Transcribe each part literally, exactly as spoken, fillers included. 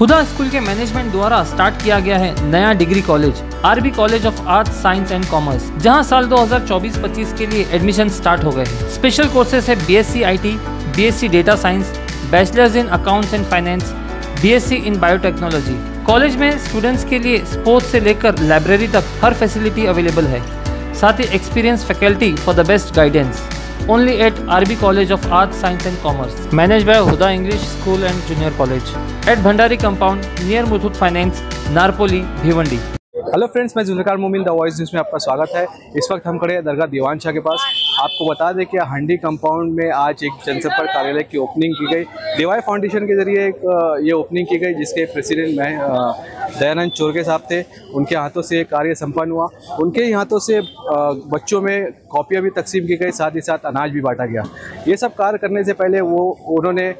Hooda school के management द्वारा start किया गया है नया degree college RB college of arts science and commerce, जहां साल दो हज़ार चौबीस पच्चीस के लिए एडमिशन स्टार्ट हो गए हैं। स्पेशल कोर्सेस है BSc IT, BSc data science, bachelors in accounts and finance, BSc in biotechnology. College में स्टूडेंट्स के लिए स्पोर्ट्स से लेकर लाइब्रेरी तक हर फैसिलिटी अवेलेबल है, साथ ही experience faculty for the best guidance. Only at R B College of Arts, Science and Commerce, managed by Huda English School and Junior College, at Bhandari Compound near Muthoot Finance, Narpoli, Bhiwandi. Hello friends, मैं Zulkar Mohammad the voice news में आपका स्वागत है। इस वक्त हम खड़े हैं दरगाह दीवान शाह के पास। आपको बता दें कि हंडी कंपाउंड में आज एक जनसंपर्क कार्यालय की ओपनिंग की गई। डीवाई फाउंडेशन के जरिए एक ये ओपनिंग की गई, जिसके प्रेसिडेंट में दयानंद चोरघे साहब थे। उनके हाथों से कार्य संपन्न हुआ। उनके ही हाथों से बच्चों में कॉपियाँ भी तकसीम की गई, साथ ही साथ अनाज भी बांटा गया। ये सब कार्य करने से पहले वो उन्होंने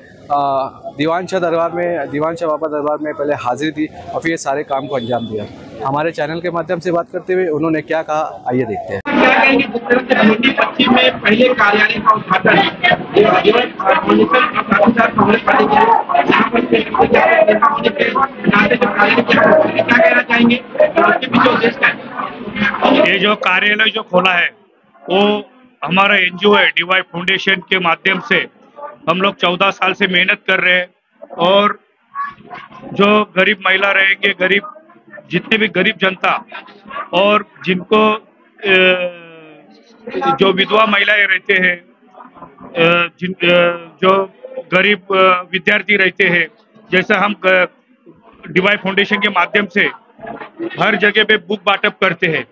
दीवान शाह दरबार में दीवान शाह बाबा दरबार में पहले हाजिरी दी और फिर ये सारे काम को अंजाम दिया। हमारे चैनल के माध्यम से बात करते हुए उन्होंने क्या कहा, आइए देखते हैं। क्या कहेंगे जिस तरह से भिवंडी पश्चिम में पहले कार्यालय का उद्घाटन क्या कहना चाहेंगे? ये जो कार्यालय जो खोला है वो हमारा एनजीओ है डीवाई फाउंडेशन के माध्यम से। हम लोग चौदह साल से मेहनत कर रहे हैं और जो गरीब महिला रहेंगे, गरीब जितने भी गरीब जनता और जिनको जो विधवा महिलाएं रहते हैं, जिन जो गरीब विद्यार्थी रहते हैं, जैसा हम डीवाई फाउंडेशन के माध्यम से हर जगह पे बुक वाटअप करते हैं।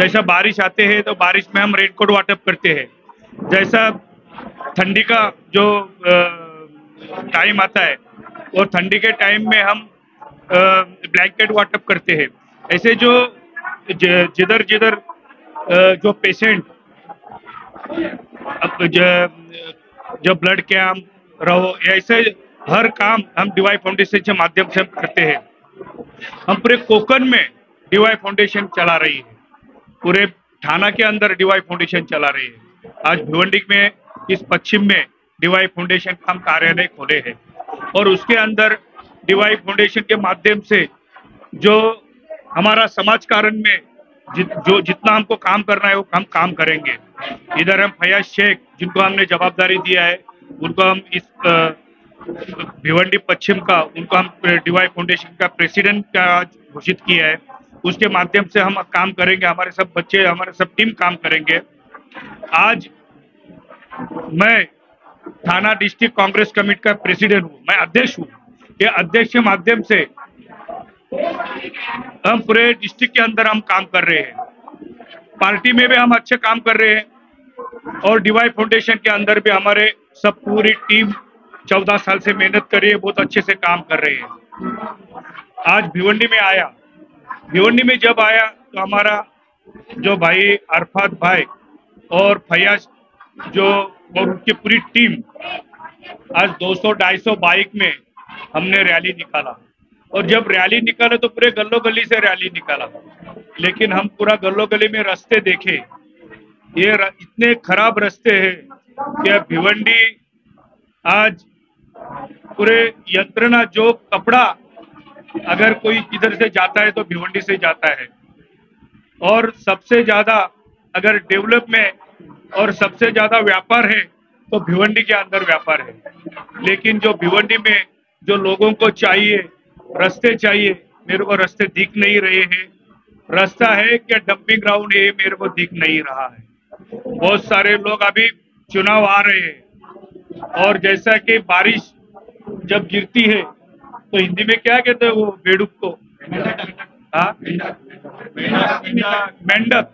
जैसा बारिश आते हैं तो बारिश में हम रेनकोट वाटअप करते हैं, जैसा ठंडी का जो टाइम आता है और ठंडी के टाइम में हम ब्लैंकेट वाटअप करते हैं। ऐसे जो जिधर जिधर जो पेशेंट जो ब्लड कैंप रहो, ऐसे हर काम हम डीवाई फाउंडेशन के माध्यम से करते हैं। हम पूरे कोकण में डीवाई फाउंडेशन चला रही है, पूरे थाना के अंदर डीवाई फाउंडेशन चला रही है। आज भिवंडी में इस पश्चिम में डीवाई फाउंडेशन का हम कार्यालय खोले हैं और उसके अंदर डीवाई फाउंडेशन के माध्यम से जो हमारा समाज कारण में जि, जो जितना हमको काम करना है वो हम काम करेंगे। इधर हम फैयाज शेख, जिनको हमने जवाबदारी दिया है, उनको हम इस भिवंडी पश्चिम का उनको हम डीवाई फाउंडेशन का प्रेसिडेंट का आज घोषित किया है। उसके माध्यम से हम काम करेंगे, हमारे सब बच्चे हमारे सब टीम काम करेंगे। आज मैं थाना डिस्ट्रिक्ट कांग्रेस कमेटी का प्रेसिडेंट हूँ, मैं अध्यक्ष हूँ। ये अध्यक्ष के माध्यम से हम पूरे डिस्ट्रिक्ट के अंदर हम काम कर रहे हैं। पार्टी में भी हम अच्छे काम कर रहे हैं और डीवाई फाउंडेशन के अंदर भी हमारे सब पूरी टीम चौदह साल से मेहनत कर रही है, बहुत अच्छे से काम कर रहे हैं। आज भिवंडी में आया, भिवंडी में जब आया तो हमारा जो भाई अरफात भाई और फैयाज जो और उनकी पूरी टीम आज दो सौ ढाई सौ बाइक में हमने रैली निकाला और जब रैली निकाला तो पूरे गल्लो गली से रैली निकाला। लेकिन हम पूरा गल्लो गली में रास्ते देखे, ये र, इतने खराब रास्ते हैं कि भिवंडी आज पूरे यंत्रणा जो कपड़ा अगर कोई इधर से जाता है तो भिवंडी से जाता है। और सबसे ज्यादा अगर डेवलप में और सबसे ज्यादा व्यापार है तो भिवंडी के अंदर व्यापार है। लेकिन जो भिवंडी में जो लोगों को चाहिए रास्ते चाहिए, मेरे को रास्ते दिख नहीं रहे हैं। रास्ता है क्या डंपिंग ग्राउंड है, मेरे को दिख नहीं रहा है। बहुत सारे लोग अभी चुनाव आ रहे हैं और जैसा कि बारिश जब गिरती है तो हिंदी में क्या कहते हैं वो बेडूक को, हाँ मेंढक,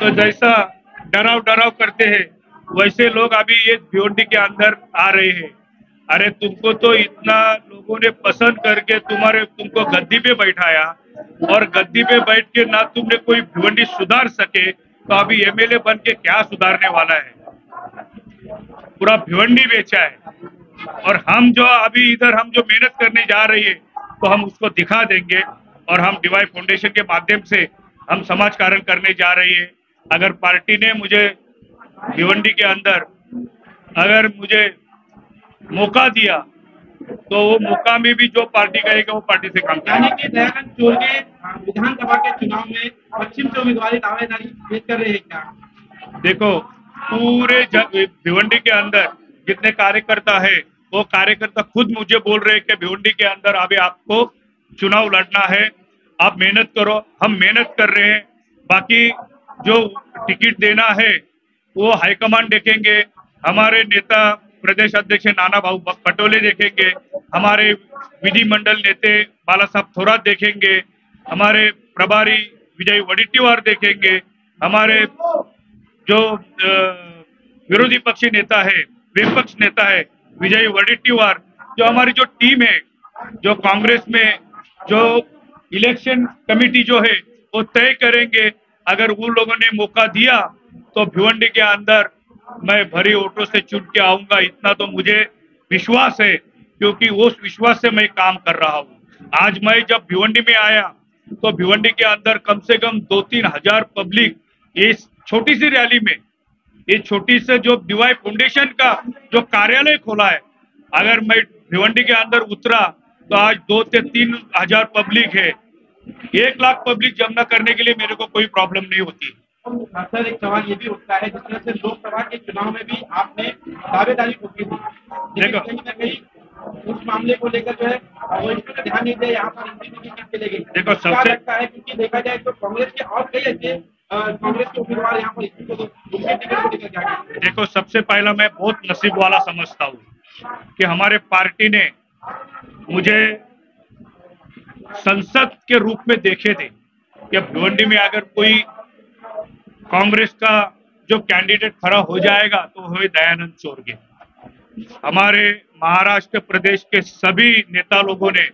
तो जैसा डराव डराव करते हैं वैसे लोग अभी ये भिवंडी के अंदर आ रहे हैं। अरे तुमको तो इतना लोगों ने पसंद करके तुम्हारे तुमको गद्दी पे बैठाया और गद्दी पे बैठ के ना तुमने कोई भिवंडी सुधार सके, तो अभी एमएलए बन के क्या सुधारने वाला है? पूरा भिवंडी बेचा है और हम जो अभी इधर हम जो मेहनत करने जा रही है तो हम उसको दिखा देंगे। और हम डीवाई फाउंडेशन के माध्यम से हम समाज कारण करने जा रही है। अगर पार्टी ने मुझे भिवंडी के अंदर अगर मुझे मौका दिया तो वो मुक्का में भी जो पार्टी कहेगा वो पार्टी से काम करेगा। यानी कि दयानंद चोरगे विधानसभा के चुनाव में पश्चिम से उम्मीदवारी दावेदारी पेश कर रहे हैं क्या? देखो पूरे भिवंडी के अंदर जितने कार्यकर्ता है वो कार्यकर्ता खुद मुझे बोल रहे हैं कि भिवंडी के अंदर अभी आपको चुनाव लड़ना है, आप मेहनत करो। हम मेहनत कर रहे हैं, बाकी जो टिकट देना है वो हाईकमान देखेंगे, हमारे नेता प्रदेश अध्यक्ष नाना भाग पटोले देखेंगे, हमारे विधिमंडल नेता बाला साहब थोरात देखेंगे, हमारे प्रभारी विजय वडेट्टीवार देखेंगे, हमारे जो विरोधी पक्षी नेता है विपक्ष नेता है विजय वडेट्टीवार, जो हमारी जो टीम है जो कांग्रेस में जो इलेक्शन कमेटी जो है वो तय करेंगे। अगर वो लोगों ने मौका दिया तो भिवंडी के अंदर मैं भरी वोटों से चुन के आऊंगा, इतना तो मुझे विश्वास है, क्योंकि उस विश्वास से मैं काम कर रहा हूँ। आज मैं जब भिवंडी में आया तो भिवंडी के अंदर कम से कम दो तीन हजार पब्लिक इस छोटी सी रैली में, ये छोटी से जो डीवाई फाउंडेशन का जो कार्यालय खोला है, अगर मैं भिवंडी के अंदर उतरा तो आज दो से तीन हजार पब्लिक है। एक लाख पब्लिक जमा करने के लिए मेरे को कोई प्रॉब्लम नहीं होती। सर एक सवाल ये भी उठता है, जिस तरह से लोकसभा के चुनाव में भी आपने दावेदारी फूकी थी, देखो कहीं ना कहीं उस मामले को लेकर जो है वो इसमें ध्यान नहीं दिया, यहाँ पर एनसीपी की गई। देखो सबसे लगता है क्योंकि देखा जाए तो कांग्रेस के और कई ऐसे कांग्रेस के उम्मीदवार यहाँ पर। देखो सबसे पहला मैं बहुत नसीब वाला समझता हूँ कि हमारे पार्टी ने मुझे संसद के रूप में देखे थे कि भिवंडी में अगर कोई कांग्रेस का जो कैंडिडेट खड़ा हो जाएगा तो वह दयानंद चोरगे। हमारे महाराष्ट्र प्रदेश के सभी नेता लोगों ने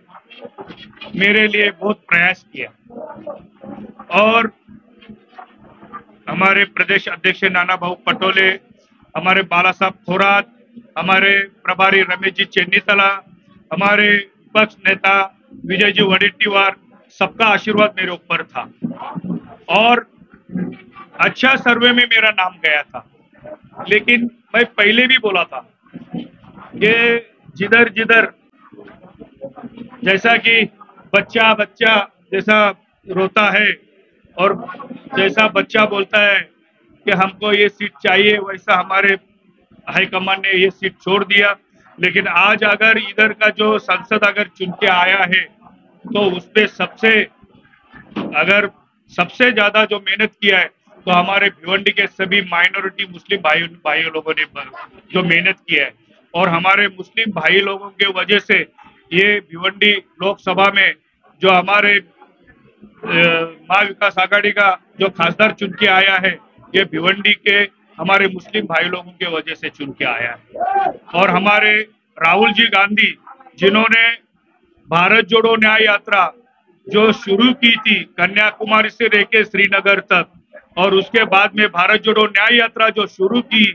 मेरे लिए बहुत प्रयास किया और हमारे प्रदेश अध्यक्ष नाना भाऊ पटोले, हमारे बाला साहब थोरात, हमारे प्रभारी रमेश जी चेन्नीतला, हमारे पक्ष नेता विजय जी वडेट्टीवार, सबका आशीर्वाद मेरे ऊपर था और अच्छा सर्वे में मेरा नाम गया था। लेकिन मैं पहले भी बोला था कि जिधर जिधर जैसा कि बच्चा बच्चा जैसा रोता है और जैसा बच्चा बोलता है कि हमको ये सीट चाहिए, वैसा हमारे हाईकमान ने ये सीट छोड़ दिया। लेकिन आज अगर इधर का जो संसद अगर चुन के आया है तो उसमें सबसे अगर सबसे ज्यादा जो मेहनत किया है तो हमारे भिवंडी के सभी माइनॉरिटी मुस्लिम भाई भाइयों लोगों ने जो मेहनत किया है और हमारे मुस्लिम भाई लोगों के वजह से ये भिवंडी लोकसभा में जो हमारे महा विकास आघाड़ी का जो खासदार चुन के आया है ये भिवंडी के हमारे मुस्लिम भाई लोगों के वजह से चुन के आया है। और हमारे राहुल जी गांधी जिन्होंने भारत जोड़ो न्याय यात्रा जो शुरू की थी कन्याकुमारी से लेके श्रीनगर तक और उसके बाद में भारत जोड़ो न्याय यात्रा जो शुरू की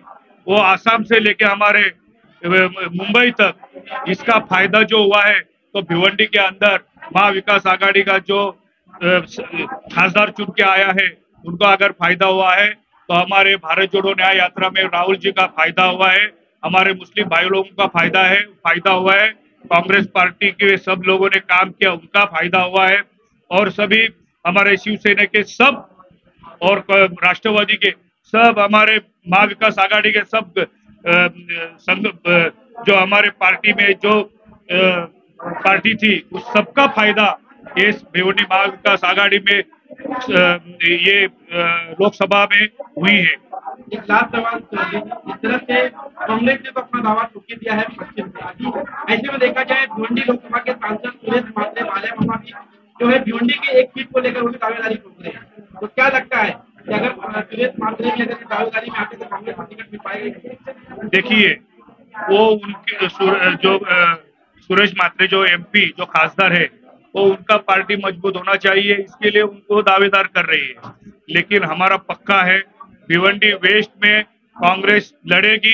वो आसाम से लेके हमारे मुंबई तक, इसका फायदा जो हुआ है तो भिवंडी के अंदर महा विकास आघाड़ी का जो खासदार चुन के आया है उनका अगर फायदा हुआ है तो हमारे भारत जोड़ो न्याय यात्रा में राहुल जी का फायदा हुआ है, हमारे मुस्लिम भाई लोगों का फायदा है फायदा हुआ है, कांग्रेस पार्टी के सब लोगों ने काम किया उनका फायदा हुआ है और सभी हमारे शिवसेना के सब और राष्ट्रवादी के सब हमारे महा विकास आघाड़ी के सब संघ जो हमारे पार्टी में जो पार्टी थी उस सबका फायदा इस भिवंडी महा विकास आघाड़ी में ये लोकसभा में हुई है। एक लास्ट सवाल, इस तरह से कांग्रेस ने तो अपना दावा ठोक दिया है पश्चिम से, ऐसे में देखा जाए भिवंडी लोकसभा के सांसद सुरेश मात्रे बाले मामा भी जो है भिवंडी की एक सीट को लेकर उनकी दावेदारी ठोक रहे हैं, तो क्या लगता है कि अगर सुरेश मात्रे भी अगर दावेदारी में आते तो कांग्रेस को टिकट मिल पाएगी? देखिए वो उनके जो सुरेश मात्रे जो एम पी जो खासदार है वो उनका पार्टी मजबूत होना चाहिए, इसके लिए उनको दावेदार कर रही है। लेकिन हमारा पक्का है भिवंडी वेस्ट में कांग्रेस लड़ेगी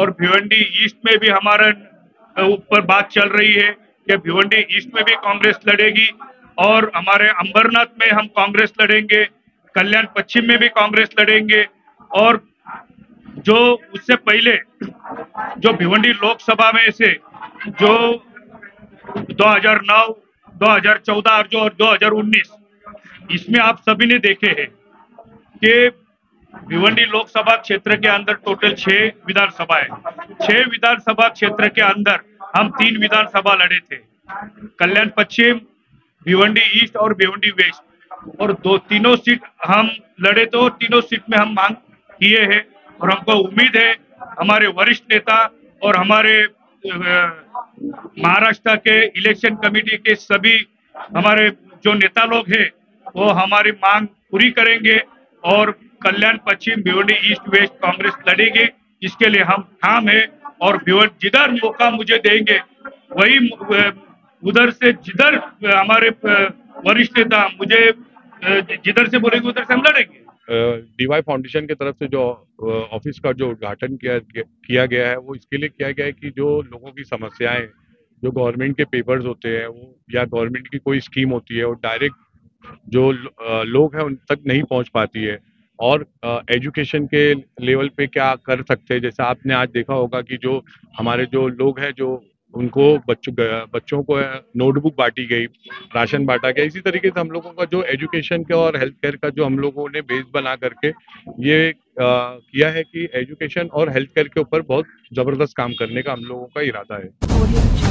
और भिवंडी ईस्ट में भी हमारा ऊपर बात चल रही है कि भिवंडी ईस्ट में भी कांग्रेस लड़ेगी और हमारे अंबरनाथ में हम कांग्रेस लड़ेंगे, कल्याण पश्चिम में भी कांग्रेस लड़ेंगे और जो उससे पहले जो भिवंडी लोकसभा में से जो दो हज़ार नौ, दो हज़ार चौदह और जो दो हज़ार उन्नीस, इसमें आप सभी ने देखे हैं कि भिवंडी लोकसभा क्षेत्र के अंदर टोटल छह विधानसभा है। छह विधानसभा क्षेत्र के अंदर हम तीन विधानसभा लड़े थे, कल्याण पश्चिम, भिवंडी ईस्ट और भिवंडी वेस्ट, और दो तीनों सीट हम लड़े। तो तीनों सीट में हम मांग किए हैं और हमको उम्मीद है हमारे वरिष्ठ नेता और हमारे महाराष्ट्र के इलेक्शन कमेटी के सभी हमारे जो नेता लोग हैं वो हमारी मांग पूरी करेंगे और कल्याण पश्चिम, भिवंडी ईस्ट, वेस्ट कांग्रेस लड़ेंगे। इसके लिए हम ठाम है और भिवंडी जिधर मौका मुझे देंगे वही उधर से, जिधर हमारे वरिष्ठ नेता मुझे जिधर से बोलेंगे उधर से हम लड़ेंगे। डीवाई फाउंडेशन की तरफ से जो ऑफिस का जो उद्घाटन किया किया गया है वो इसके लिए किया गया है कि जो लोगों की समस्याएं, जो गवर्नमेंट के पेपर्स होते हैं वो या गवर्नमेंट की कोई स्कीम होती है वो डायरेक्ट जो लोग हैं उन तक नहीं पहुंच पाती है, और एजुकेशन के लेवल पे क्या कर सकते हैं। जैसे आपने आज देखा होगा कि जो हमारे जो लोग हैं जो उनको बच्चों बच्चों को नोटबुक बांटी गई, राशन बांटा गया। इसी तरीके से हम लोगों का जो एजुकेशन का और हेल्थ केयर का जो हम लोगों ने बेस बना करके ये आ, किया है कि एजुकेशन और हेल्थ केयर के ऊपर बहुत जबरदस्त काम करने का हम लोगों का इरादा है।